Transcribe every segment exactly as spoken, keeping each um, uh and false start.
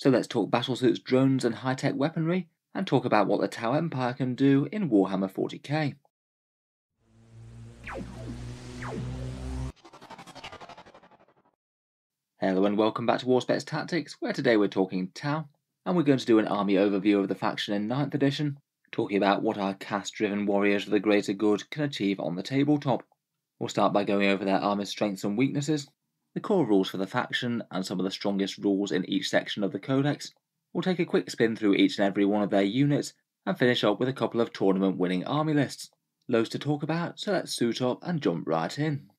So let's talk battlesuits, drones and high-tech weaponry, and talk about what the Tau Empire can do in Warhammer forty K. Hello and welcome back to Auspex Tactics, where today we're talking Tau, and we're going to do an army overview of the faction in ninth edition, talking about what our caste-driven warriors of the greater good can achieve on the tabletop. We'll start by going over their army's strengths and weaknesses, the core rules for the faction, and some of the strongest rules in each section of the codex. We'll take a quick spin through each and every one of their units, and finish up with a couple of tournament-winning army lists. Loads to talk about, so let's suit up and jump right in.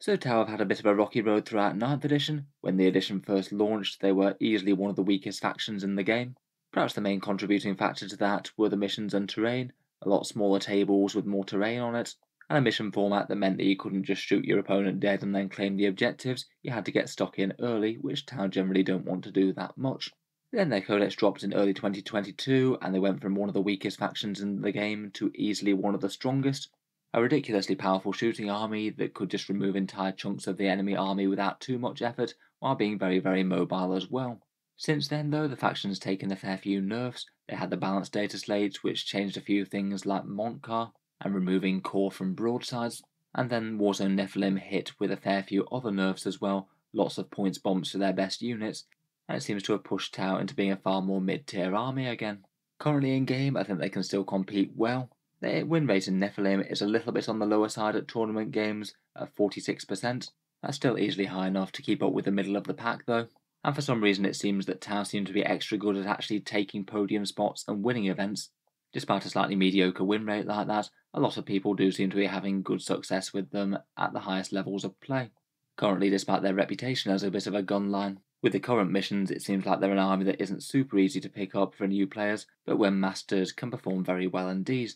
So Tau have had a bit of a rocky road throughout ninth edition. When the edition first launched, they were easily one of the weakest factions in the game. Perhaps the main contributing factor to that were the missions and terrain, a lot smaller tables with more terrain on it, and a mission format that meant that you couldn't just shoot your opponent dead and then claim the objectives, you had to get stuck in early, which Tau generally don't want to do that much. Then their codex dropped in early twenty twenty-two, and they went from one of the weakest factions in the game to easily one of the strongest, a ridiculously powerful shooting army that could just remove entire chunks of the enemy army without too much effort, while being very very mobile as well. Since then though, the faction's taken a fair few nerfs. They had the balanced data slate, which changed a few things like Mont'ka and removing core from broadsides, and then Warzone Nephilim hit with a fair few other nerfs as well, lots of points bumps to their best units, and it seems to have pushed Tau into being a far more mid-tier army again. Currently in game, I think they can still compete well. Their win rate in Nephilim is a little bit on the lower side at tournament games, at forty-six percent. That's still easily high enough to keep up with the middle of the pack though, and for some reason it seems that Tau seem to be extra good at actually taking podium spots and winning events. Despite a slightly mediocre win rate like that, a lot of people do seem to be having good success with them at the highest levels of play. Currently, despite their reputation as a bit of a gun line, with the current missions it seems like they're an army that isn't super easy to pick up for new players, but when mastered can perform very well indeed.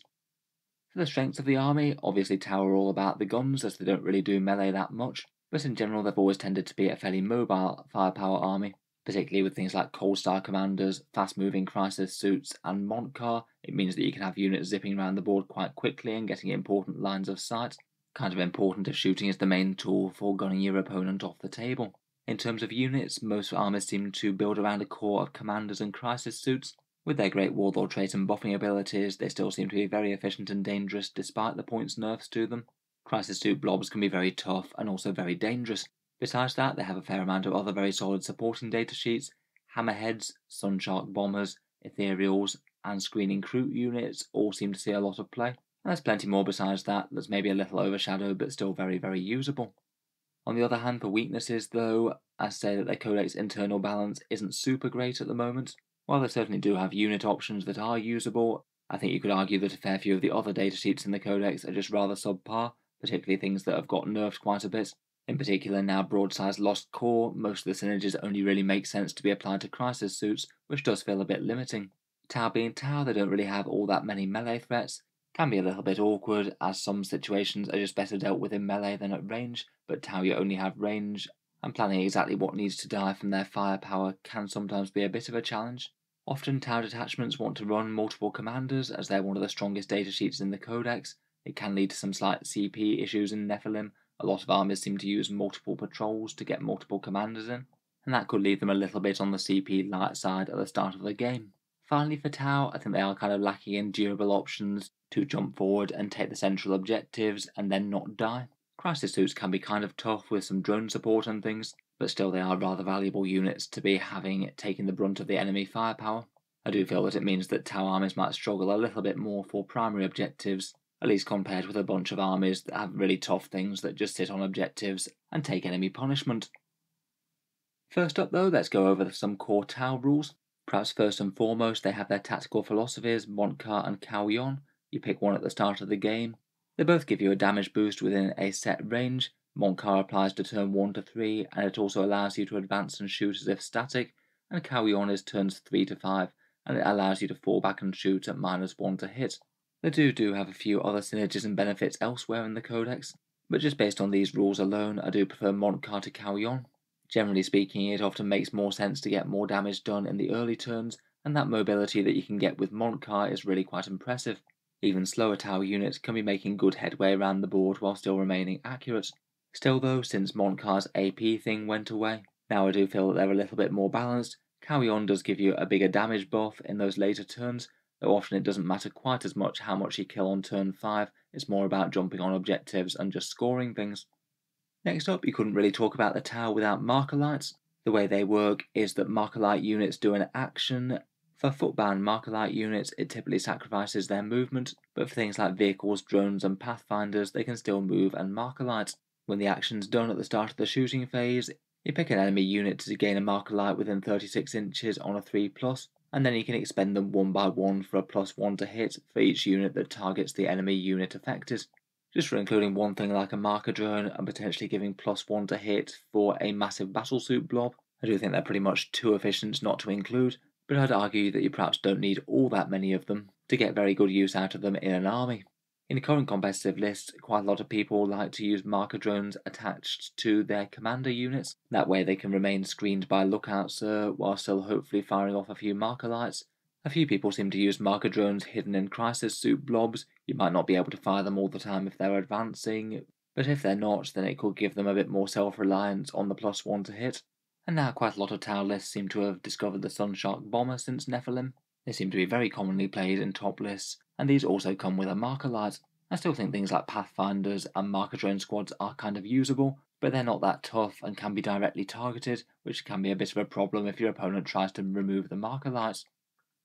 For the strengths of the army, obviously Tau are all about the guns as they don't really do melee that much, but in general they've always tended to be a fairly mobile firepower army, particularly with things like Cold Star Commanders, fast-moving Crisis suits and Mont'ka. It means that you can have units zipping around the board quite quickly and getting important lines of sight, kind of important if shooting is the main tool for gunning your opponent off the table. In terms of units, most armies seem to build around a core of Commanders and Crisis suits. With their great Warlord trait and buffing abilities, they still seem to be very efficient and dangerous despite the points nerfs to them. Crisis suit blobs can be very tough and also very dangerous. Besides that, they have a fair amount of other very solid supporting datasheets: Hammerheads, Sunshark bombers, Ethereals and Screening Kroot units all seem to see a lot of play, and there's plenty more besides that that's maybe a little overshadowed but still very very usable. On the other hand, for weaknesses though, I say that their codex internal balance isn't super great at the moment. While they certainly do have unit options that are usable, I think you could argue that a fair few of the other datasheets in the codex are just rather subpar, particularly things that have got nerfed quite a bit. In particular, now broadside's lost core, most of the synergies only really make sense to be applied to Crisis suits, which does feel a bit limiting. Tau being Tau, they don't really have all that many melee threats. Can be a little bit awkward, as some situations are just better dealt with in melee than at range, but Tau you only have range, and planning exactly what needs to die from their firepower can sometimes be a bit of a challenge. Often Tau detachments want to run multiple Commanders, as they're one of the strongest datasheets in the codex. It can lead to some slight C P issues in Nephilim. A lot of armies seem to use multiple patrols to get multiple Commanders in, and that could leave them a little bit on the C P light side at the start of the game. Finally for Tau, I think they are kind of lacking in durable options to jump forward and take the central objectives and then not die. Crisis suits can be kind of tough with some drone support and things, but still they are rather valuable units to be having taking the brunt of the enemy firepower. I do feel that it means that Tau armies might struggle a little bit more for primary objectives, at least compared with a bunch of armies that have really tough things that just sit on objectives and take enemy punishment. First up though, let's go over some core Tau rules. Perhaps first and foremost, they have their tactical philosophies, Mont'ka and Kauyon. You pick one at the start of the game. They both give you a damage boost within a set range. Mont'ka applies to turn one to three, and it also allows you to advance and shoot as if static, and Kauyon is turns three to five, and it allows you to fall back and shoot at minus one to hit. They do do have a few other synergies and benefits elsewhere in the codex, but just based on these rules alone, I do prefer Mont'ka to Kauyon. Generally speaking, it often makes more sense to get more damage done in the early turns, and that mobility that you can get with Mont'ka is really quite impressive. Even slower Tau units can be making good headway around the board while still remaining accurate. Still though, since Mont'ka's A P thing went away, Now I do feel that they're a little bit more balanced. Kauyon does give you a bigger damage buff in those later turns, though often it doesn't matter quite as much how much you kill on turn five, it's more about jumping on objectives and just scoring things. Next up, you couldn't really talk about the Tau without marker lights. The way they work is that marker light units do an action. For footbound marker light units, it typically sacrifices their movement, but for things like vehicles, drones and pathfinders, they can still move and marker light. When the action's done at the start of the shooting phase, you pick an enemy unit to gain a marker light within thirty-six inches on a three plus, and then you can expend them one by one for a plus one to hit for each unit that targets the enemy unit affected. Just for including one thing like a marker drone and potentially giving plus one to hit for a massive battlesuit blob, I do think they're pretty much too efficient not to include, but I'd argue that you perhaps don't need all that many of them to get very good use out of them in an army. In the current competitive list, quite a lot of people like to use marker drones attached to their commander units. That way they can remain screened by lookouts uh, while still hopefully firing off a few marker lights. A few people seem to use marker drones hidden in crisis suit blobs. You might not be able to fire them all the time if they're advancing, but if they're not, then it could give them a bit more self-reliance on the plus one to hit. And now quite a lot of Tau lists seem to have discovered the Sunshark bomber since Nephilim. They seem to be very commonly played in top lists, and these also come with a marker light. I still think things like Pathfinders and marker drone squads are kind of usable, but they're not that tough and can be directly targeted, which can be a bit of a problem if your opponent tries to remove the marker lights.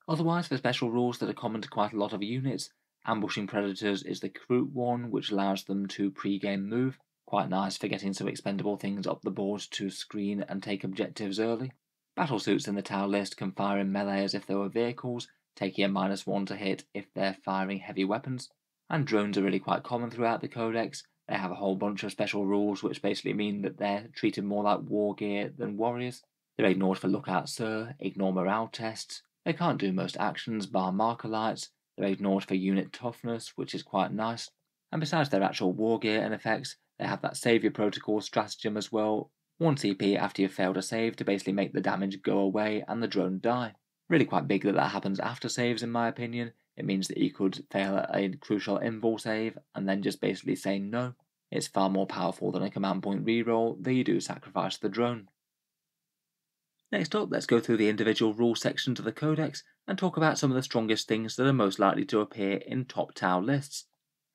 Otherwise, for special rules that are common to quite a lot of units, ambushing predators is the Kroot one, which allows them to pre-game move. Quite nice for getting some expendable things up the board to screen and take objectives early. Battlesuits in the Tau list can fire in melee as if they were vehicles, taking a minus one to hit if they're firing heavy weapons. And drones are really quite common throughout the Codex. They have a whole bunch of special rules which basically mean that they're treated more like war gear than warriors. They're ignored for lookout sir, ignore morale tests. They can't do most actions bar marker lights. They're ignored for unit toughness, which is quite nice. And besides their actual war gear and effects, they have that saviour protocol stratagem as well. one C P after you've failed a save to basically make the damage go away and the drone die. Really quite big that that happens after saves in my opinion. It means that you could fail a crucial invul save and then just basically say no. It's far more powerful than a command point reroll, though you do sacrifice the drone. Next up, let's go through the individual rule sections of the Codex and talk about some of the strongest things that are most likely to appear in top Tau lists.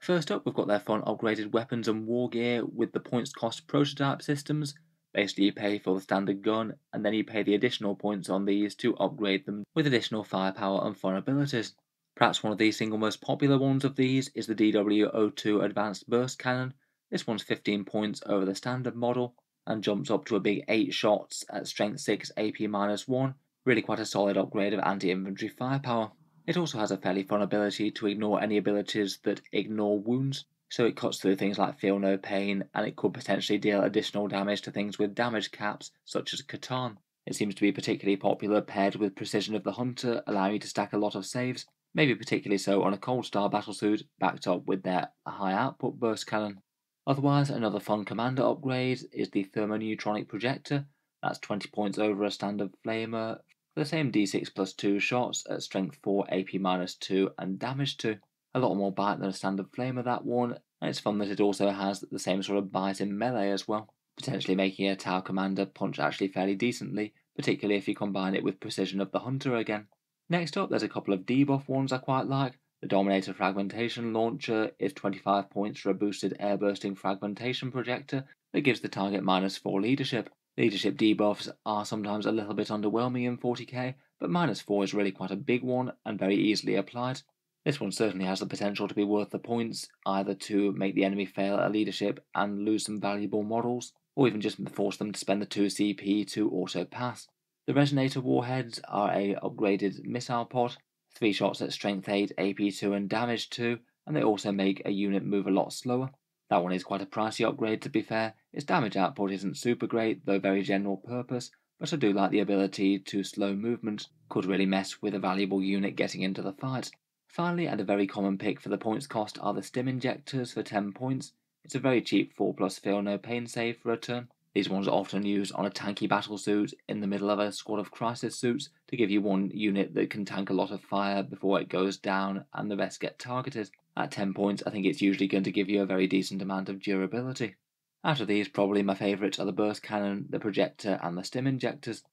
First up, we've got their fun upgraded weapons and war gear with the points cost prototype systems. Basically, you pay for the standard gun, and then you pay the additional points on these to upgrade them with additional firepower and fun abilities. Perhaps one of the single most popular ones of these is the D W zero two Advanced Burst Cannon. This one's fifteen points over the standard model, and jumps up to a big eight shots at strength six A P minus one, really quite a solid upgrade of anti-infantry firepower. It also has a fairly fun ability to ignore any abilities that ignore wounds, so it cuts through things like Feel No Pain, and it could potentially deal additional damage to things with damage caps, such as Catan. It seems to be particularly popular paired with Precision of the Hunter, allowing you to stack a lot of saves, maybe particularly so on a Cold Star battlesuit, backed up with their high output burst cannon. Otherwise, another fun commander upgrade is the Thermoneutronic Projector. That's twenty points over a standard flamer, for the same D six plus two shots at strength four, A P minus two and damage two. A lot more bite than a standard flamer, that one, and it's fun that it also has the same sort of bite in melee as well, potentially making a Tau commander punch actually fairly decently, particularly if you combine it with Precision of the Hunter again. Next up, there's a couple of debuff ones I quite like. The Dominator Fragmentation Launcher is twenty-five points for a boosted airbursting fragmentation projector that gives the target minus four leadership. Leadership debuffs are sometimes a little bit underwhelming in forty K, but minus four is really quite a big one and very easily applied. This one certainly has the potential to be worth the points, either to make the enemy fail at leadership and lose some valuable models, or even just force them to spend the two C P to auto-pass. The Resonator Warheads are a upgraded missile pod, three shots at strength eight, A P two and damage two, and they also make a unit move a lot slower. That one is quite a pricey upgrade to be fair. Its damage output isn't super great, though very general purpose, but I do like the ability to slow movement. Could really mess with a valuable unit getting into the fight. Finally, and a very common pick for the points cost, are the Stim Injectors for ten points. It's a very cheap four plus Feel No Pain save for a turn. These ones are often used on a tanky battlesuit in the middle of a squad of crisis suits to give you one unit that can tank a lot of fire before it goes down and the rest get targeted. At ten points, I think it's usually going to give you a very decent amount of durability. Out of these, probably my favourites are the burst cannon, the projector and the stim injectors.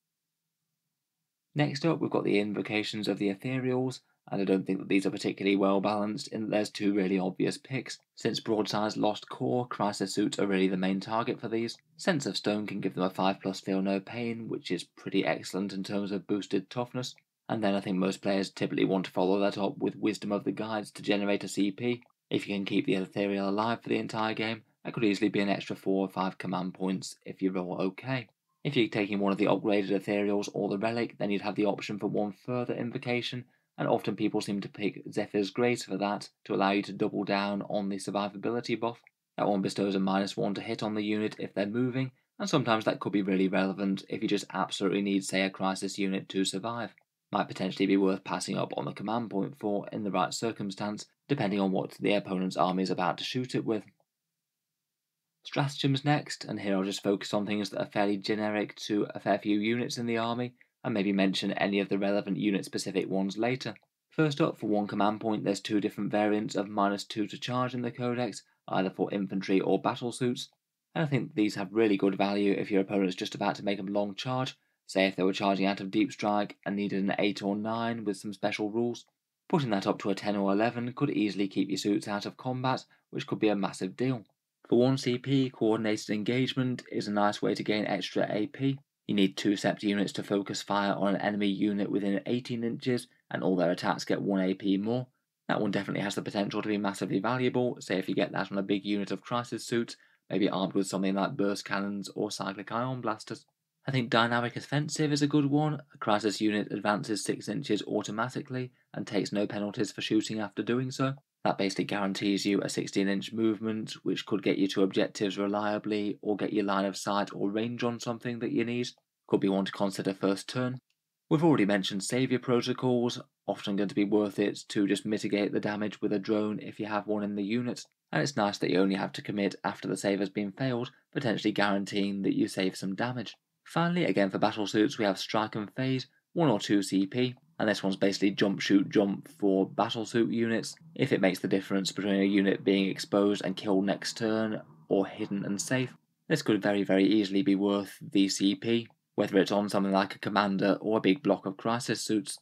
Next up we've got the invocations of the ethereals, and I don't think that these are particularly well balanced in that there's two really obvious picks. Since broadsides lost core, crisis suits are really the main target for these. Sense of Stone can give them a five plus feel no pain, which is pretty excellent in terms of boosted toughness. And then I think most players typically want to follow that up with Wisdom of the Guides to generate a C P. If you can keep the ethereal alive for the entire game, that could easily be an extra four or five command points if you roll okay. If you're taking one of the upgraded ethereals or the relic, then you'd have the option for one further invocation, and often people seem to pick Zephyr's Grace for that, to allow you to double down on the survivability buff. That one bestows a minus one to hit on the unit if they're moving, and sometimes that could be really relevant if you just absolutely need, say, a crisis unit to survive. Might potentially be worth passing up on the command point for in the right circumstance, depending on what the opponent's army is about to shoot it with. Stratagems next, and here I'll just focus on things that are fairly generic to a fair few units in the army, and maybe mention any of the relevant unit-specific ones later. First up, for one command point, there's two different variants of minus two to charge in the codex, either for infantry or battlesuits, and I think these have really good value if your opponent's just about to make a long charge, say if they were charging out of deep strike and needed an eight or nine with some special rules. Putting that up to a ten or eleven could easily keep your suits out of combat, which could be a massive deal. For one C P, coordinated engagement is a nice way to gain extra A P. You need two sept units to focus fire on an enemy unit within eighteen inches, and all their attacks get one A P more. That one definitely has the potential to be massively valuable, say if you get that on a big unit of crisis suits, maybe armed with something like burst cannons or cyclic ion blasters. I think dynamic offensive is a good one. A crisis unit advances six inches automatically and takes no penalties for shooting after doing so. That basically guarantees you a sixteen inch movement, which could get you to objectives reliably or get your line of sight or range on something that you need. Could be one to consider first turn. We've already mentioned saviour protocols, often going to be worth it to just mitigate the damage with a drone if you have one in the unit, and it's nice that you only have to commit after the save has been failed, potentially guaranteeing that you save some damage. Finally, again for battlesuits, we have strike and phase, one or two C P. And this one's basically jump, shoot, jump for battlesuit units. If it makes the difference between a unit being exposed and killed next turn, or hidden and safe, this could very, very easily be worth the C P, whether it's on something like a commander or a big block of crisis suits.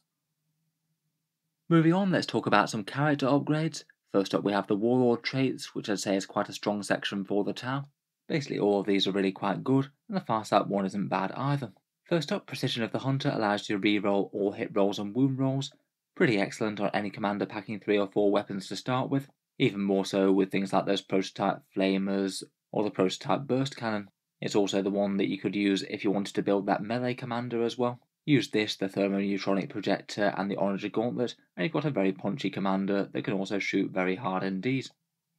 Moving on, let's talk about some character upgrades. First up we have the Warlord traits, which I'd say is quite a strong section for the Tau. Basically all of these are really quite good, and the Farsight one isn't bad either. First up, Precision of the Hunter allows you to reroll all hit rolls and wound rolls. Pretty excellent on any commander packing three or four weapons to start with, even more so with things like those prototype flamers or the prototype burst cannon. It's also the one that you could use if you wanted to build that melee commander as well. Use this, the Thermoneutronic Projector and the Honourish Gauntlet, and you've got a very punchy commander that can also shoot very hard indeed.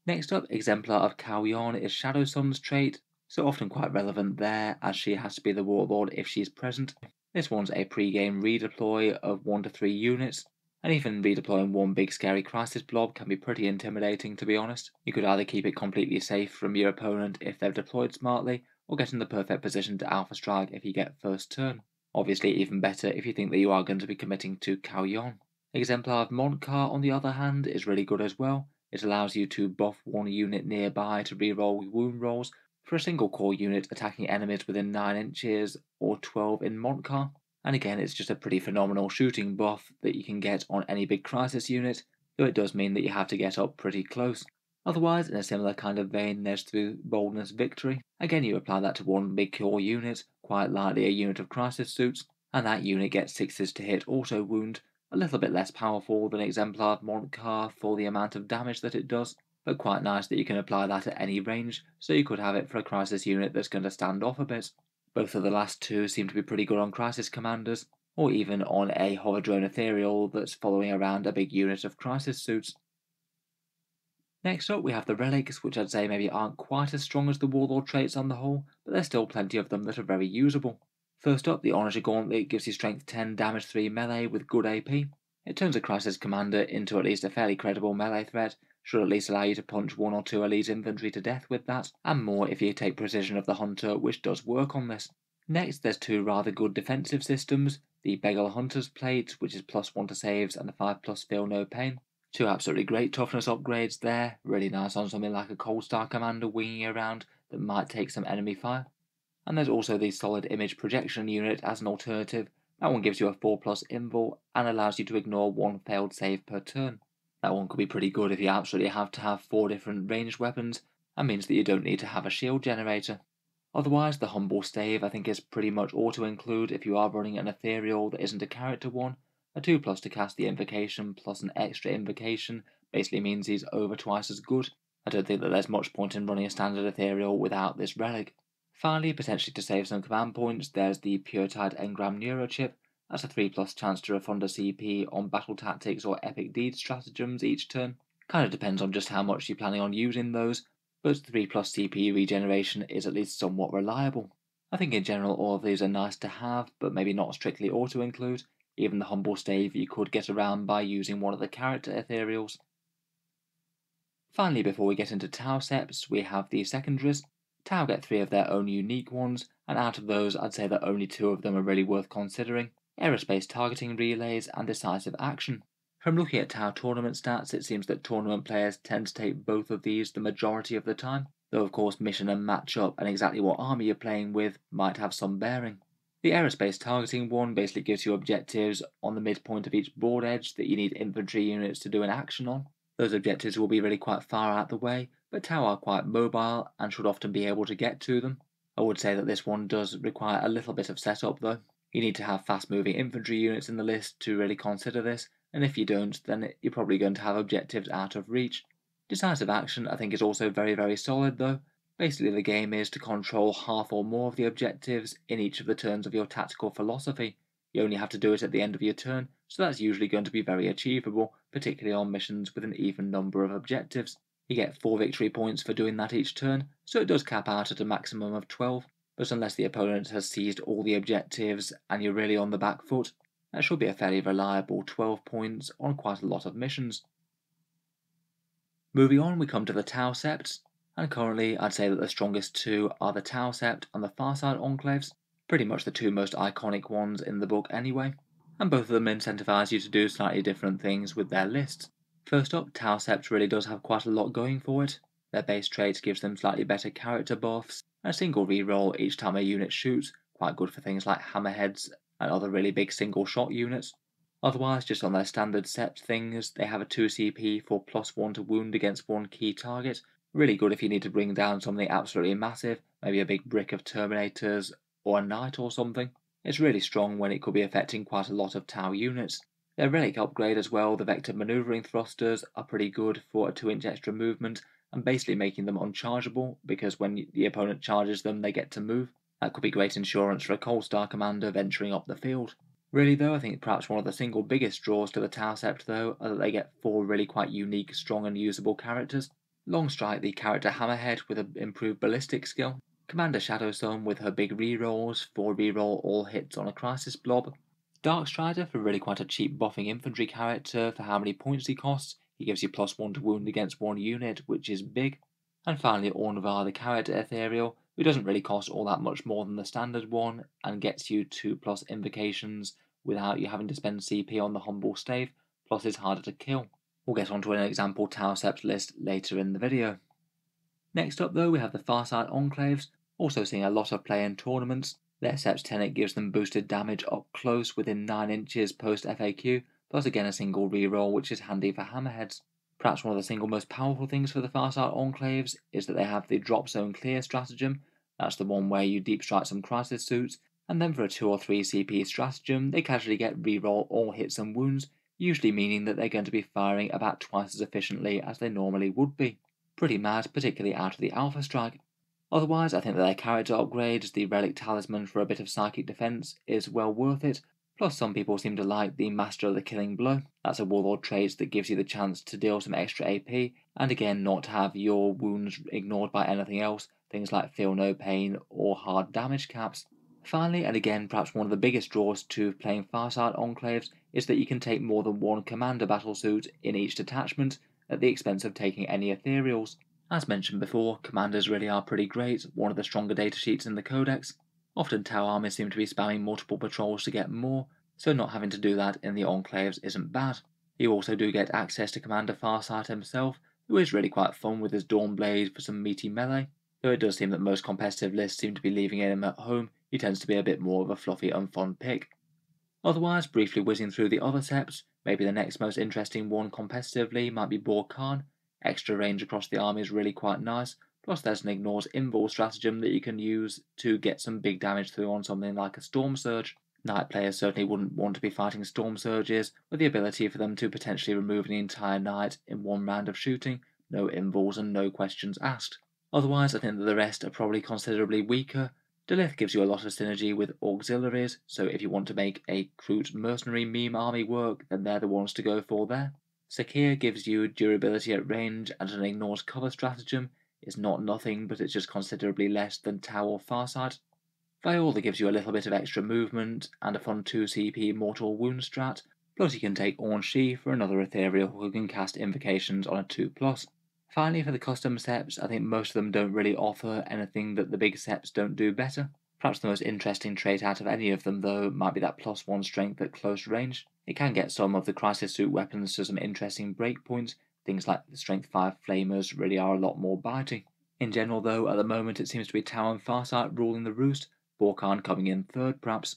Next up, Exemplar of Kauyon is Shadow Sun's trait, so often quite relevant there, as she has to be the warlord if she's present. This one's a pre-game redeploy of one to three units, and even redeploying one big scary crisis blob can be pretty intimidating, to be honest. You could either keep it completely safe from your opponent if they've deployed smartly, or get in the perfect position to alpha strike if you get first turn. Obviously even better if you think that you are going to be committing to Kauyon. Exemplar of Mont'ka, on the other hand, is really good as well. It allows you to buff one unit nearby to reroll wound rolls, for a single core unit attacking enemies within nine inches or twelve in Mont'ka, and again it's just a pretty phenomenal shooting buff that you can get on any big crisis unit, though it does mean that you have to get up pretty close. Otherwise, in a similar kind of vein, there's through Boldness Victory. Again, you apply that to one big core unit, quite likely a unit of crisis suits, and that unit gets sixes to hit auto wound, a little bit less powerful than Exemplar of Mont'ka for the amount of damage that it does, but quite nice that you can apply that at any range, so you could have it for a crisis unit that's going to stand off a bit. Both of the last two seem to be pretty good on crisis commanders, or even on a hover drone ethereal that's following around a big unit of crisis suits. Next up we have the relics, which I'd say maybe aren't quite as strong as the warlord traits on the whole, but there's still plenty of them that are very usable. First up, the Honourish Gauntlet gives you strength ten, damage three melee with good A P. It turns a crisis commander into at least a fairly credible melee threat, should at least allow you to punch one or two elite infantry to death with that, and more if you take Precision of the Hunter, which does work on this. Next, there's two rather good defensive systems, the Begal Hunter's Plate, which is plus one to saves and a five plus feel no pain. Two absolutely great toughness upgrades there, really nice on something like a Cold Star Commander winging around, that might take some enemy fire. And there's also the solid image projection unit as an alternative. That one gives you a four plus invul and allows you to ignore one failed save per turn. That one could be pretty good if you absolutely have to have four different ranged weapons, and means that you don't need to have a shield generator. Otherwise, the Humble Stave I think is pretty much auto-include if you are running an ethereal that isn't a character one. A two plus to cast the invocation plus an extra invocation basically means he's over twice as good. I don't think that there's much point in running a standard ethereal without this relic. Finally, potentially to save some command points, there's the Purtide Engram Neurochip. That's a three plus chance to refund a C P on battle tactics or epic deed stratagems each turn. Kind of depends on just how much you're planning on using those, but three plus C P regeneration is at least somewhat reliable. I think in general all of these are nice to have, but maybe not strictly auto-include. Even the Humble Stave you could get around by using one of the character ethereals. Finally, before we get into Tau Septs, we have the secondaries. Tau get three of their own unique ones, and out of those I'd say that only two of them are really worth considering: Aerospace Targeting Relays and Decisive Action. From looking at Tau tournament stats, it seems that tournament players tend to take both of these the majority of the time, though of course mission and matchup and exactly what army you're playing with might have some bearing. The aerospace targeting one basically gives you objectives on the midpoint of each board edge that you need infantry units to do an action on. Those objectives will be really quite far out the way, but Tau are quite mobile and should often be able to get to them. I would say that this one does require a little bit of setup though. You need to have fast moving infantry units in the list to really consider this, and if you don't then you're probably going to have objectives out of reach. Decisive action I think is also very very solid though. Basically, the game is to control half or more of the objectives in each of the turns of your tactical philosophy. You only have to do it at the end of your turn, so that's usually going to be very achievable, particularly on missions with an even number of objectives. You get four victory points for doing that each turn, so it does cap out at a maximum of twelve, but unless the opponent has seized all the objectives and you're really on the back foot, that should be a fairly reliable twelve points on quite a lot of missions. Moving on, we come to the Tau Septs. And currently I'd say that the strongest two are the Tau Sept and the Farsight Enclaves, pretty much the two most iconic ones in the book anyway, and both of them incentivise you to do slightly different things with their lists. First up, Tau Sept really does have quite a lot going for it. Their base trait gives them slightly better character buffs, and a single reroll each time a unit shoots, quite good for things like hammerheads and other really big single shot units. Otherwise, just on their standard Sept things, they have a two C P for plus one to wound against one key target. Really good if you need to bring down something absolutely massive, maybe a big brick of Terminators or a Knight or something. It's really strong when it could be affecting quite a lot of Tau units. Their relic upgrade as well, the Vector Manoeuvring Thrusters, are pretty good for a two inch extra movement and basically making them unchargeable, because when the opponent charges them they get to move. That could be great insurance for a Cold Star Commander venturing up the field. Really though, I think perhaps one of the single biggest draws to the Tau Sept though are that they get four really quite unique, strong and usable characters. Longstrike, the character Hammerhead with an improved ballistic skill. Commander Shadowsun with her big rerolls for reroll all hits on a crisis blob. Darkstrider for really quite a cheap buffing infantry character for how many points he costs. He gives you plus one to wound against one unit, which is big. And finally Ornvar, the character ethereal, who doesn't really cost all that much more than the standard one and gets you two plus invocations without you having to spend C P on the Humble Stave, plus is harder to kill. We'll get onto an example Tau Sept list later in the video. Next up though, we have the Farsight Enclaves, also seeing a lot of play in tournaments. Their Sept tenet gives them boosted damage up close within nine inches post F A Q, plus again a single reroll which is handy for hammerheads. Perhaps one of the single most powerful things for the Farsight Enclaves is that they have the drop zone clear stratagem. That's the one where you deep strike some crisis suits, and then for a two or three C P stratagem they casually get reroll all hits and wounds, usually meaning that they're going to be firing about twice as efficiently as they normally would be. Pretty mad, particularly out of the Alpha Strike. Otherwise, I think that their character upgrade, the Relic Talisman for a bit of Psychic Defence, is well worth it, plus some people seem to like the Master of the Killing Blow. That's a Warlord trait that gives you the chance to deal some extra A P, and again not have your wounds ignored by anything else, things like Feel No Pain or Hard Damage caps. Finally, and again perhaps one of the biggest draws to playing Farsight Enclaves, is that you can take more than one commander battlesuit in each detachment at the expense of taking any ethereals. As mentioned before, commanders really are pretty great, one of the stronger datasheets in the codex. Often Tau armies seem to be spamming multiple patrols to get more, so not having to do that in the Enclaves isn't bad. You also do get access to Commander Farsight himself, who is really quite fun with his Dawnblade for some meaty melee. Though it does seem that most competitive lists seem to be leaving him at home, he tends to be a bit more of a fluffy, unfond pick. Otherwise, briefly whizzing through the other septs, maybe the next most interesting one competitively might be Bork'an. Extra range across the army is really quite nice, plus there's an ignores invul stratagem that you can use to get some big damage through on something like a Storm Surge. Night players certainly wouldn't want to be fighting Storm Surges, with the ability for them to potentially remove an entire night in one round of shooting, no invuls and no questions asked. Otherwise, I think that the rest are probably considerably weaker. Delith gives you a lot of synergy with auxiliaries, so if you want to make a Kroot mercenary meme army work, then they're the ones to go for there. Sakhir gives you durability at range and an ignores cover stratagem. It's not nothing, but it's just considerably less than Tau or Farsight. Viola gives you a little bit of extra movement and a fun two C P mortal wound strat, plus you can take Aun'Shi for another ethereal who can cast invocations on a two plus. Finally, for the custom septs, I think most of them don't really offer anything that the big septs don't do better. Perhaps the most interesting trait out of any of them though might be that plus one strength at close range. It can get some of the Crisis suit weapons to some interesting breakpoints. Things like the strength five flamers really are a lot more biting. In general though, at the moment it seems to be Tau and Farsight ruling the roost, Bork'an coming in third perhaps.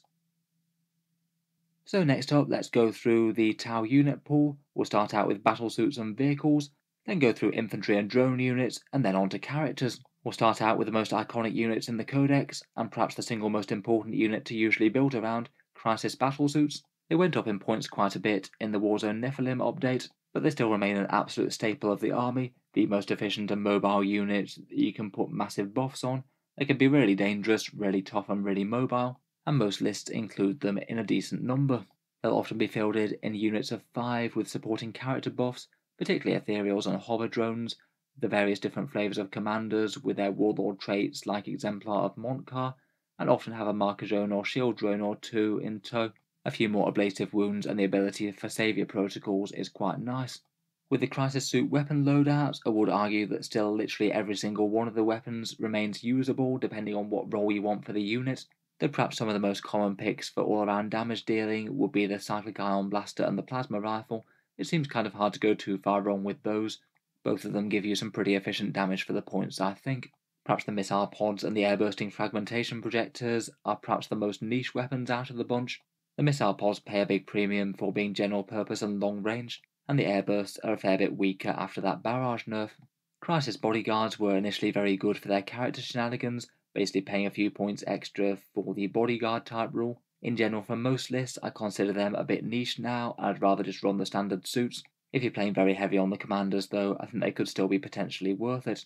So next up, let's go through the Tau unit pool. We'll start out with battlesuits and vehicles, then go through infantry and drone units, and then on to characters. We'll start out with the most iconic units in the codex, and perhaps the single most important unit to usually build around, Crisis battlesuits. They went up in points quite a bit in the Warzone Nephilim update, but they still remain an absolute staple of the army, the most efficient and mobile unit that you can put massive buffs on. They can be really dangerous, really tough and really mobile, and most lists include them in a decent number. They'll often be fielded in units of five with supporting character buffs, particularly ethereals and hover drones, the various different flavours of commanders with their warlord traits like Exemplar of Mont'ka, and often have a marker drone or shield drone or two in tow. A few more ablative wounds and the ability for saviour protocols is quite nice. With the Crisis suit weapon loadouts, I would argue that still literally every single one of the weapons remains usable depending on what role you want for the unit, though perhaps some of the most common picks for all-around damage dealing would be the Cyclic Ion Blaster and the Plasma Rifle. It seems kind of hard to go too far wrong with those. Both of them give you some pretty efficient damage for the points, I think. Perhaps the Missile Pods and the Airbursting Fragmentation Projectors are perhaps the most niche weapons out of the bunch. The Missile Pods pay a big premium for being general purpose and long range, and the airbursts are a fair bit weaker after that barrage nerf. Crisis bodyguards were initially very good for their character shenanigans, basically paying a few points extra for the bodyguard type rule. In general, for most lists, I consider them a bit niche now, and I'd rather just run the standard suits. If you're playing very heavy on the commanders though, I think they could still be potentially worth it.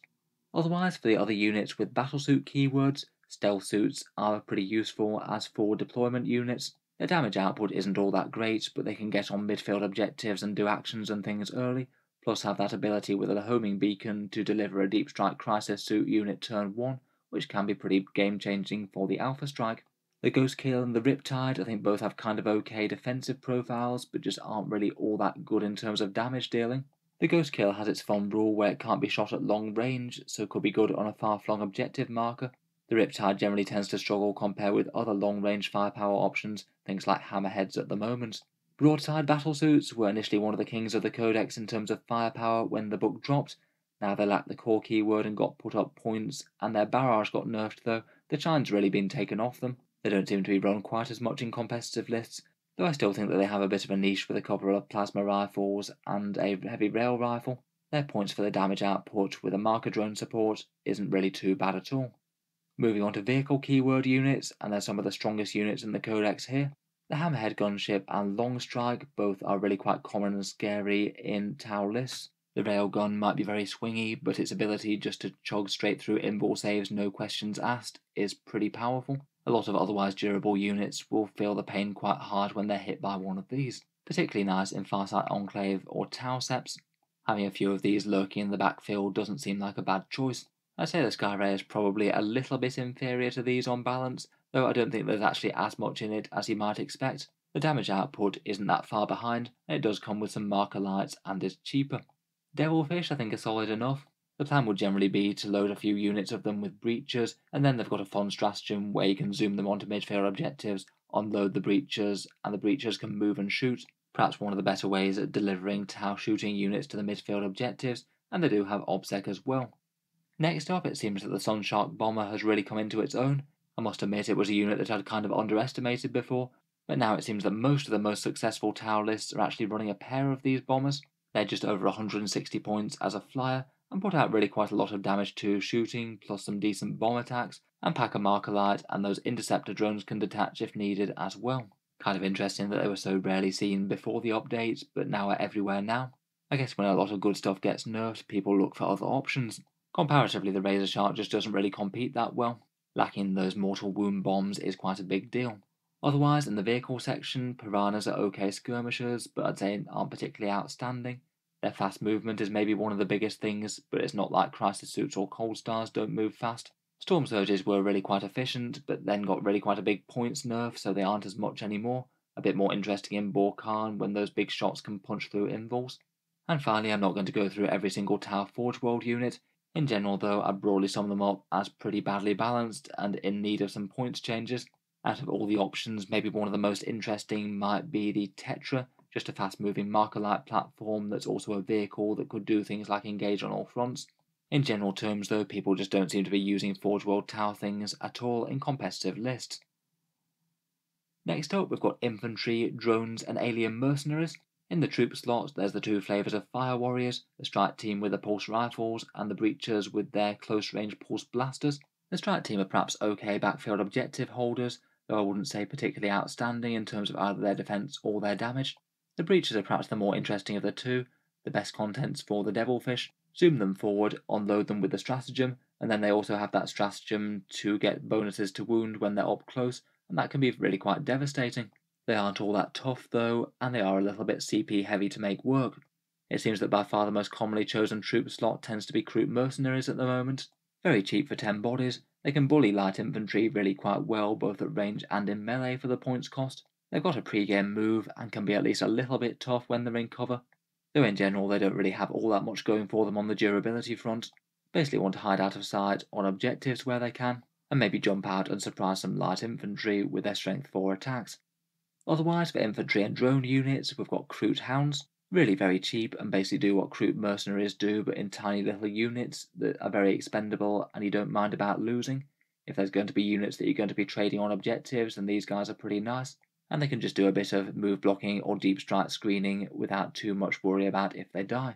Otherwise, for the other units with battlesuit keywords, stealth suits are pretty useful as forward deployment units. Their damage output isn't all that great, but they can get on midfield objectives and do actions and things early, plus have that ability with a homing beacon to deliver a deep strike Crisis suit unit turn one, which can be pretty game changing for the Alpha Strike. The Ghost Kill and the Riptide, I think both have kind of okay defensive profiles, but just aren't really all that good in terms of damage dealing. The Ghost Kill has its fun rule where it can't be shot at long range, so could be good on a far-flung objective marker. The Riptide generally tends to struggle compared with other long-range firepower options, things like hammerheads at the moment. Broadside battlesuits were initially one of the kings of the codex in terms of firepower when the book dropped. Now they lack the core keyword and got put up points, and their barrage got nerfed though. The shine's really been taken off them. They don't seem to be run quite as much in competitive lists, though I still think that they have a bit of a niche with a couple of plasma rifles and a heavy rail rifle. Their points for the damage output with a marker drone support isn't really too bad at all. Moving on to vehicle keyword units, and they're some of the strongest units in the codex here. The Hammerhead Gunship and Longstrike both are really quite common and scary in Tau lists. The Railgun might be very swingy, but its ability just to chug straight through invul saves no questions asked is pretty powerful. A lot of otherwise durable units will feel the pain quite hard when they're hit by one of these. Particularly nice in Farsight Enclave or Tau Sept. Having a few of these lurking in the backfield doesn't seem like a bad choice. I'd say the Sky Ray is probably a little bit inferior to these on balance, though I don't think there's actually as much in it as you might expect. The damage output isn't that far behind, and it does come with some marker lights and is cheaper. Devilfish I think are solid enough. The plan would generally be to load a few units of them with breachers, and then they've got a fun stratagem where you can zoom them onto midfield objectives, unload the breachers, and the breachers can move and shoot. Perhaps one of the better ways at delivering Tau shooting units to the midfield objectives, and they do have OBSEC as well. Next up, it seems that the Sunshark bomber has really come into its own. I must admit it was a unit that I'd kind of underestimated before, but now it seems that most of the most successful Tau lists are actually running a pair of these bombers. They're just over one hundred sixty points as a flyer, and put out really quite a lot of damage to shooting, plus some decent bomb attacks, and pack a marker light, and those interceptor drones can detach if needed as well. Kind of interesting that they were so rarely seen before the updates, but now are everywhere now. I guess when a lot of good stuff gets nerfed, people look for other options. Comparatively, the Razor Shark just doesn't really compete that well. Lacking those mortal wound bombs is quite a big deal. Otherwise, in the vehicle section, Piranhas are okay skirmishers, but I'd say aren't particularly outstanding. Their fast movement is maybe one of the biggest things, but it's not like Crisis suits or Cold Stars don't move fast. Storm Surges were really quite efficient, but then got really quite a big points nerf, so they aren't as much anymore. A bit more interesting in Bork'an when those big shots can punch through invols. And finally, I'm not going to go through every single Tau Forge World unit. In general though, I'd broadly sum them up as pretty badly balanced and in need of some points changes. Out of all the options, maybe one of the most interesting might be the Tetra. Just a fast-moving marker-light platform that's also a vehicle that could do things like engage on all fronts. In general terms though, people just don't seem to be using Forge World Tau things at all in competitive lists. Next up, we've got infantry, drones and alien mercenaries. In the troop slots, there's the two flavours of Fire Warriors, the Strike Team with the pulse rifles and the Breachers with their close-range pulse blasters. The Strike Team are perhaps okay backfield objective holders, though I wouldn't say particularly outstanding in terms of either their defence or their damage. The Breachers are perhaps the more interesting of the two, the best contents for the Devilfish. Zoom them forward, unload them with the stratagem, and then they also have that stratagem to get bonuses to wound when they're up close, and that can be really quite devastating. They aren't all that tough though, and they are a little bit C P heavy to make work. It seems that by far the most commonly chosen troop slot tends to be Kroot Mercenaries at the moment. Very cheap for ten bodies, they can bully light infantry really quite well both at range and in melee for the points cost. They've got a pre-game move and can be at least a little bit tough when they're in cover, though in general they don't really have all that much going for them on the durability front. Basically want to hide out of sight on objectives where they can, and maybe jump out and surprise some light infantry with their strength four attacks. Otherwise, for infantry and drone units, we've got Kroot Hounds, really very cheap and basically do what Kroot Mercenaries do but in tiny little units that are very expendable and you don't mind about losing. If there's going to be units that you're going to be trading on objectives, then these guys are pretty nice. And they can just do a bit of move blocking or deep strike screening without too much worry about if they die.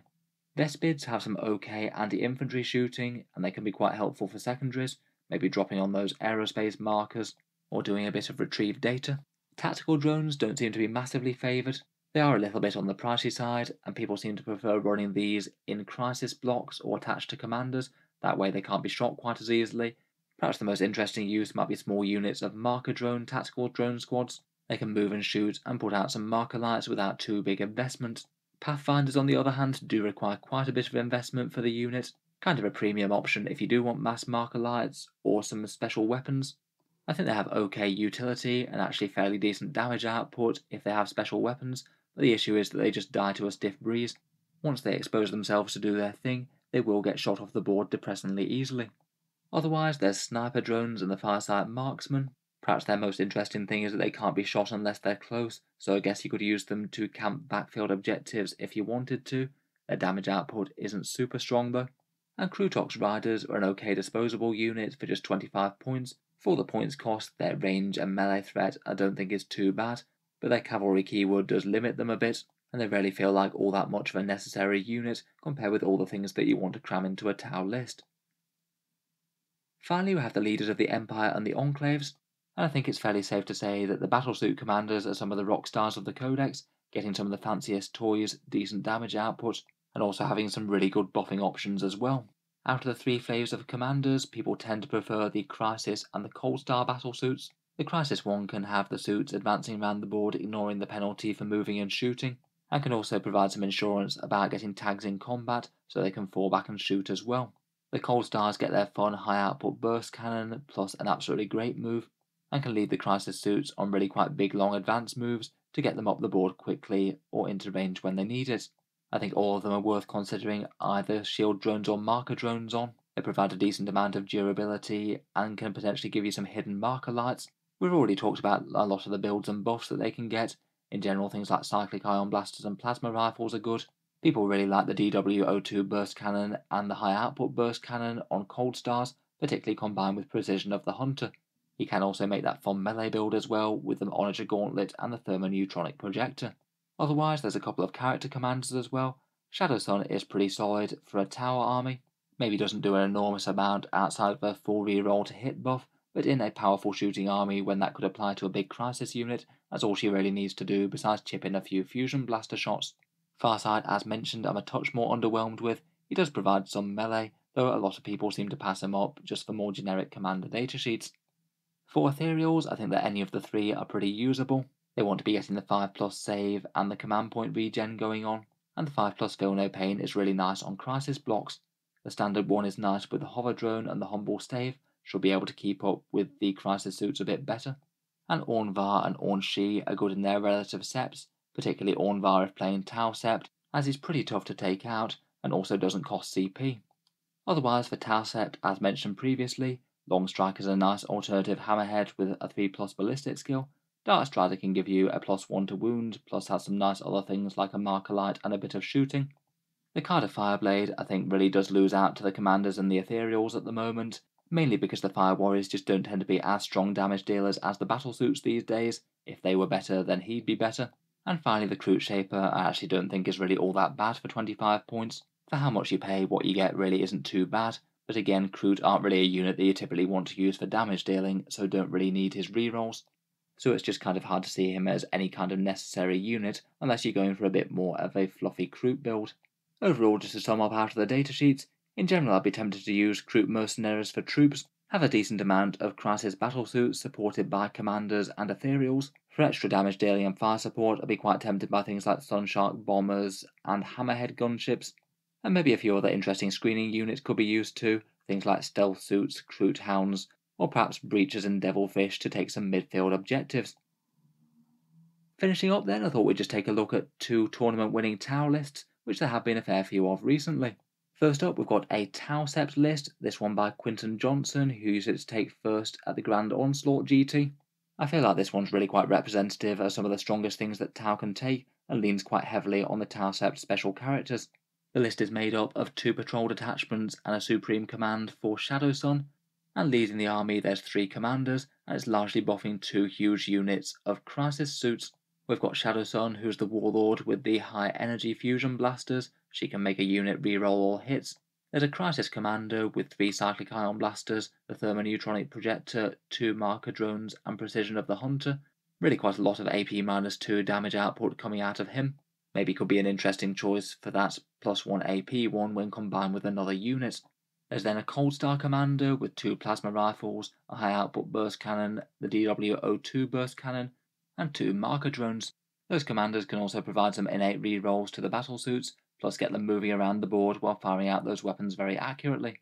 Vespids have some okay anti-infantry shooting, and they can be quite helpful for secondaries, maybe dropping on those aerospace markers or doing a bit of retrieved data. Tactical drones don't seem to be massively favoured. They are a little bit on the pricey side, and people seem to prefer running these in crisis blocks or attached to commanders, that way they can't be shot quite as easily. Perhaps the most interesting use might be small units of marker drone tactical drone squads. They can move and shoot and put out some marker lights without too big investment. Pathfinders, on the other hand, do require quite a bit of investment for the unit, kind of a premium option if you do want mass marker lights or some special weapons. I think they have okay utility and actually fairly decent damage output if they have special weapons, but the issue is that they just die to a stiff breeze. Once they expose themselves to do their thing, they will get shot off the board depressingly easily. Otherwise, there's sniper drones and the Farsight marksmen. Perhaps their most interesting thing is that they can't be shot unless they're close, so I guess you could use them to camp backfield objectives if you wanted to. Their damage output isn't super strong though. And Krootox Riders are an okay disposable unit for just twenty-five points. For the points cost, their range and melee threat I don't think is too bad, but their cavalry keyword does limit them a bit, and they rarely feel like all that much of a necessary unit compared with all the things that you want to cram into a Tau list. Finally, we have the leaders of the Empire and the Enclaves. And I think it's fairly safe to say that the battlesuit commanders are some of the rock stars of the codex, getting some of the fanciest toys, decent damage output, and also having some really good buffing options as well. Out of the three flavours of commanders, people tend to prefer the Crisis and the Cold Star battlesuits. The Crisis one can have the suits advancing around the board, ignoring the penalty for moving and shooting, and can also provide some insurance about getting tags in combat so they can fall back and shoot as well. The Cold Stars get their fun high output burst cannon plus an absolutely great move, and can lead the Crisis suits on really quite big long advance moves to get them up the board quickly or into range when they need it. I think all of them are worth considering either shield drones or marker drones on. They provide a decent amount of durability and can potentially give you some hidden marker lights. We've already talked about a lot of the builds and buffs that they can get. In general, things like Cyclic Ion Blasters and Plasma Rifles are good, People really like the D W zero two burst cannon and the high output burst cannon on Cold Stars, particularly combined with Precision of the Hunter. You can also make that fun melee build as well with the Honourish Gauntlet and the Thermoneutronic Projector. Otherwise, there's a couple of character commanders as well. Shadow Sun is pretty solid for a tower army. Maybe doesn't do an enormous amount outside of a full reroll to hit buff, but in a powerful shooting army when that could apply to a big Crisis unit, that's all she really needs to do besides chip in a few Fusion Blaster shots. Farsight, as mentioned, I'm a touch more underwhelmed with. He does provide some melee, though a lot of people seem to pass him up just for more generic commander datasheets. For Ethereals, I think that any of the three are pretty usable. They want to be getting the five plus save and the command point regen going on, and the five plus feel no pain is really nice on Crisis blocks. The standard one is nice with the hover drone and the Humble Stave, should be able to keep up with the Crisis suits a bit better. And Ornvar and Aun'Shi are good in their relative septs, particularly Ornvar if playing Tau Sept, as he's pretty tough to take out and also doesn't cost C P. Otherwise, for Tau Sept, as mentioned previously, Longstrike is a nice alternative hammerhead with a three plus ballistic skill. Dart Strider can give you a plus one to wound, plus has some nice other things like a Markerlight and a bit of shooting. The card of Fireblade, I think, really does lose out to the commanders and the Ethereals at the moment, mainly because the Fire Warriors just don't tend to be as strong damage dealers as the Battlesuits these days. If they were better, then he'd be better. And finally, the Kroot Shaper I actually don't think is really all that bad for twenty-five points. For how much you pay, what you get really isn't too bad, but again, Kroot aren't really a unit that you typically want to use for damage dealing, so don't really need his rerolls. So it's just kind of hard to see him as any kind of necessary unit, unless you're going for a bit more of a fluffy Kroot build. Overall, just to sum up out of the datasheets, in general I'd be tempted to use Kroot Mercenaries for troops, have a decent amount of Crisis battlesuits supported by commanders and Ethereals. For extra damage dealing and fire support, I'd be quite tempted by things like Sunshark bombers and hammerhead gunships, and maybe a few other interesting screening units could be used too, things like Stealth Suits, Kroot Hounds, or perhaps Breachers and Devilfish to take some midfield objectives. Finishing up then, I thought we'd just take a look at two tournament winning Tau lists, which there have been a fair few of recently. First up, we've got a Tau Sept list, this one by Quinton Johnson, who used it to take first at the Grand Onslaught G T. I feel like this one's really quite representative of some of the strongest things that Tau can take, and leans quite heavily on the Tau Sept special characters. The list is made up of two patrol detachments and a supreme command for Shadow Sun, and leading the army there's three commanders, and it's largely buffing two huge units of Crisis suits. We've got Shadow Sun, who's the warlord with the high energy fusion blasters, she can make a unit reroll all hits. There's a Crisis commander with three Cyclic Ion Blasters, the Thermoneutronic Projector, two Marker Drones and Precision of the Hunter. Really quite a lot of A P minus two damage output coming out of him. Maybe could be an interesting choice for that plus one A P one when combined with another unit. There's then a Cold Star commander with two Plasma Rifles, a high output burst cannon, the D W zero two burst cannon and two Marker Drones. Those commanders can also provide some innate rerolls to the battlesuits, plus get them moving around the board while firing out those weapons very accurately.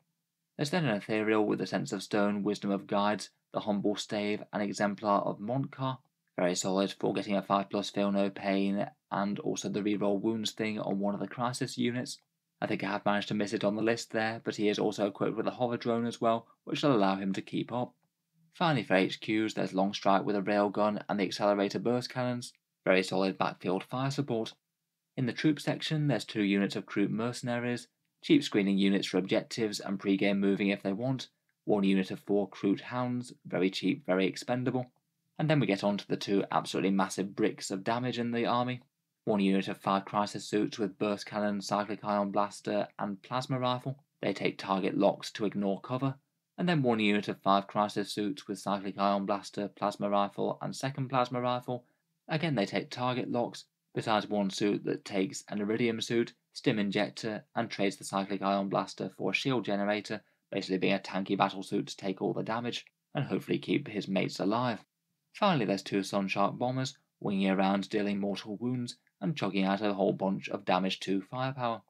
There's then an Ethereal with the Sense of Stone, Wisdom of Guides, the Humble Stave and Exemplar of Mont'ka. Very solid for getting a five plus feel no pain and also the reroll wounds thing on one of the Crisis units. I think I have managed to miss it on the list there, but he is also equipped with a hover drone as well, which will allow him to keep up. Finally for H Qs, there's Longstrike with a railgun and the accelerator burst cannons. Very solid backfield fire support. In the troop section, there's two units of Kroot Mercenaries, cheap screening units for objectives and pre-game moving if they want, one unit of four Kroot Hounds, very cheap, very expendable, and then we get on to the two absolutely massive bricks of damage in the army, one unit of five Crisis suits with burst cannon, cyclic ion blaster and plasma rifle. They take target locks to ignore cover, and then one unit of five Crisis suits with cyclic ion blaster, plasma rifle and second plasma rifle. Again, they take target locks, besides one suit that takes an Iridium suit, Stim Injector, and trades the Cyclic Ion Blaster for a shield generator, basically being a tanky battlesuit to take all the damage, and hopefully keep his mates alive. Finally there's two Sunshark bombers, winging around dealing mortal wounds, and chugging out a whole bunch of damage to firepower.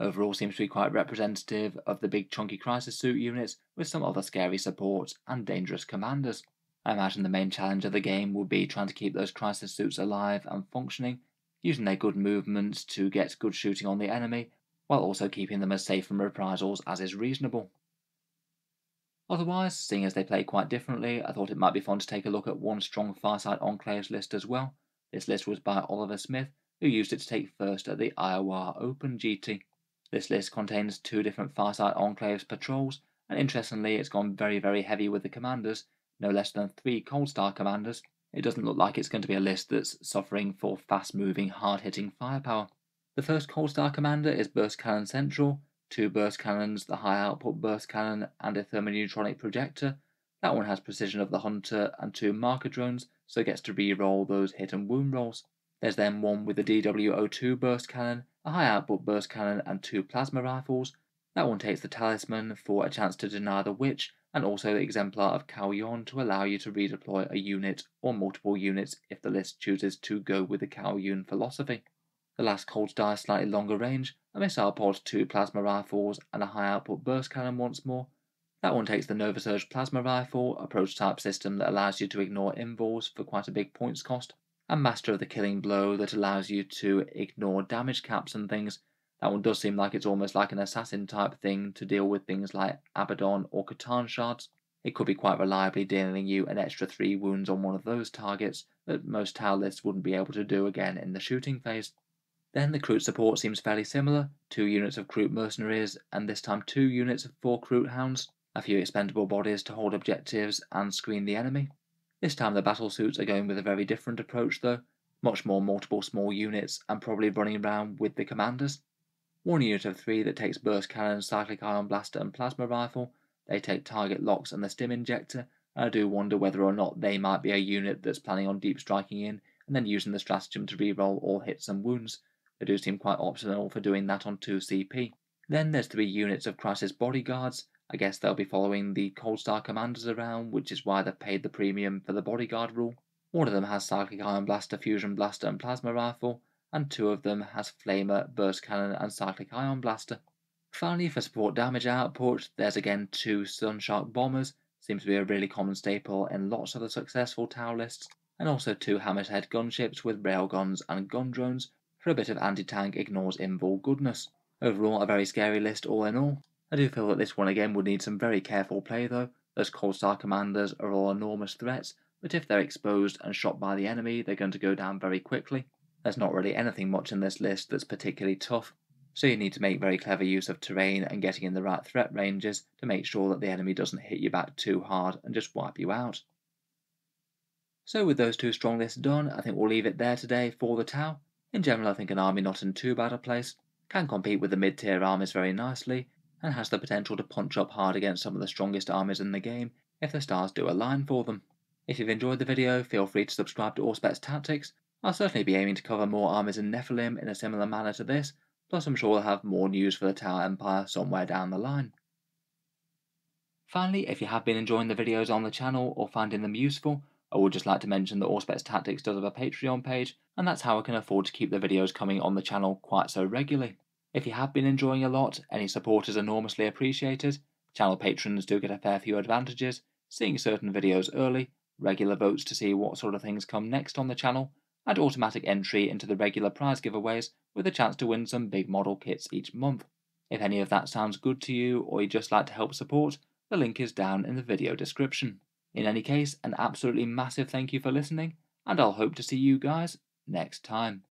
Overall seems to be quite representative of the big chunky Crisis suit units, with some other scary support and dangerous commanders. I imagine the main challenge of the game will be trying to keep those Crisis suits alive and functioning, using their good movements to get good shooting on the enemy, while also keeping them as safe from reprisals as is reasonable. Otherwise, seeing as they play quite differently, I thought it might be fun to take a look at one strong Farsight Enclaves list as well. This list was by Oliver Smith, who used it to take first at the Iowa Open G T. This list contains two different Farsight Enclaves patrols, and interestingly it's gone very very heavy with the commanders, no less than three Cold Star commanders. It doesn't look like it's going to be a list that's suffering for fast moving, hard hitting firepower. The first Cold Star commander is Burst Cannon Central, two Burst Cannons, the high output Burst Cannon and a Thermoneutronic Projector. That one has Precision of the Hunter and two Marker Drones, so it gets to re-roll those hit and wound rolls. There's then one with the D W zero two Burst Cannon, a high output Burst Cannon and two Plasma Rifles. That one takes the Talisman for a chance to deny the Witch, and also the Exemplar of Kauyon to allow you to redeploy a unit or multiple units if the list chooses to go with the Kauyon philosophy. The last Cold Star is slightly longer range, a Missile Pod, two Plasma Rifles and a high output Burst Cannon once more. That one takes the Nova Surge Plasma Rifle, a prototype system that allows you to ignore invuls for quite a big points cost, and Master of the Killing Blow that allows you to ignore damage caps and things. That one does seem like it's almost like an assassin type thing to deal with things like Abaddon or Catan shards. It could be quite reliably dealing you an extra three wounds on one of those targets that most Tau lists wouldn't be able to do again in the shooting phase. Then the Kroot support seems fairly similar, two units of Kroot Mercenaries and this time two units of four Kroot Hounds. A few expendable bodies to hold objectives and screen the enemy. This time the battlesuits are going with a very different approach though, much more multiple small units and probably running around with the commanders. One unit of three that takes Burst Cannon, Cyclic Ion Blaster and Plasma Rifle. They take target locks and the Stim Injector, and I do wonder whether or not they might be a unit that's planning on deep striking in and then using the stratagem to reroll all hits and wounds. They do seem quite optional for doing that on two C P. Then there's three units of Crisis bodyguards. I guess they'll be following the Cold Star commanders around, which is why they've paid the premium for the bodyguard rule. One of them has Cyclic Ion Blaster, Fusion Blaster and Plasma Rifle, and two of them has Flamer, Burst Cannon and Cyclic Ion Blaster. Finally, for support damage output, there's again two Sunshark bombers, seems to be a really common staple in lots of the successful Tau lists, and also two Hammerhead gunships with railguns and gun drones for a bit of anti-tank ignores invul goodness. Overall, a very scary list all in all. I do feel that this one again would need some very careful play though. Those Cold Star commanders are all enormous threats, but if they're exposed and shot by the enemy, they're going to go down very quickly. There's not really anything much in this list that's particularly tough, so you need to make very clever use of terrain and getting in the right threat ranges to make sure that the enemy doesn't hit you back too hard and just wipe you out. So with those two strong lists done, I think we'll leave it there today for the Tau. In general, I think an army not in too bad a place, can compete with the mid-tier armies very nicely, and has the potential to punch up hard against some of the strongest armies in the game if the stars do align for them. If you've enjoyed the video, feel free to subscribe to Auspex Tactics. I'll certainly be aiming to cover more armies in Nephilim in a similar manner to this, plus I'm sure we'll have more news for the Tau Empire somewhere down the line. Finally, if you have been enjoying the videos on the channel or finding them useful, I would just like to mention that Auspex Tactics does have a Patreon page, and that's how I can afford to keep the videos coming on the channel quite so regularly. If you have been enjoying a lot, any support is enormously appreciated. Channel patrons do get a fair few advantages, seeing certain videos early, regular votes to see what sort of things come next on the channel, and automatic entry into the regular prize giveaways with a chance to win some big model kits each month. If any of that sounds good to you or you'd just like to help support, the link is down in the video description. In any case, an absolutely massive thank you for listening, and I'll hope to see you guys next time.